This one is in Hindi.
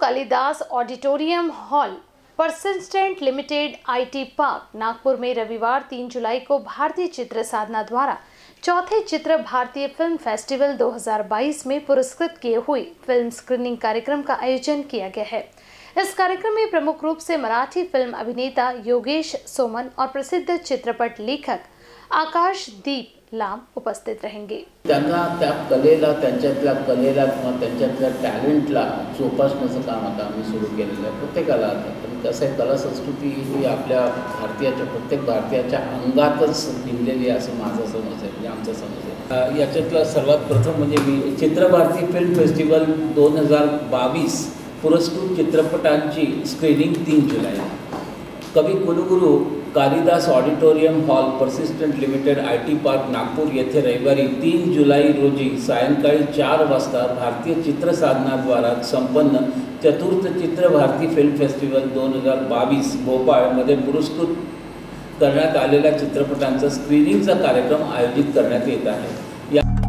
Kalidas auditorium hall, persistent limited IT park, Nagpur में रविवार 3 जुलाई को भारतीय चित्र साधना द्वारा चौथे चित्र भारतीय फिल्म फेस्टिवल 2022 में पुरस्कृत किए हुए फिल्म स्क्रीनिंग कार्यक्रम का आयोजन किया गया है। इस कार्यक्रम में प्रमुख रूप से मराठी फिल्म अभिनेता योगेश सोमन और प्रसिद्ध चित्रपट लेखक आकाश दीप लाम उपस्थित रहेंगे। कलेला टॅलेंटला जोपासण्याचं काम आता आम्ही सुरू केलेलं आहे। प्रत्येकाला कसं कला संस्कृती ही आपल्या भारतीयाच्या प्रत्येक भारतीयाच्या अंगातच भिनलेली असं माझं समज आहे, म्हणजे आमचं समज आहे। याच्यातला सर्वात प्रथम म्हणजे मी चित्र भारती फिल्म फेस्टिवल 2022 पुरस्कृत चित्रपटांची स्क्रीनिंग 3 जुलाई कवि कुलगुरु Kalidas auditorium hall, persistent limited IT park, Nagpur येथे रविवारी 3 जुलाई रोजी सायंकाळी 4 वाजता भारतीय चित्र साधना द्वारा संपन्न चतुर्थ चित्र भारती फिल्म फेस्टिवल 2022 भोपाळमध्ये पुरस्कृत करण्यात आलेल्या चित्रपटांचा स्क्रीनिंगचा कार्यक्रम आयोजित करण्यात येत आहे।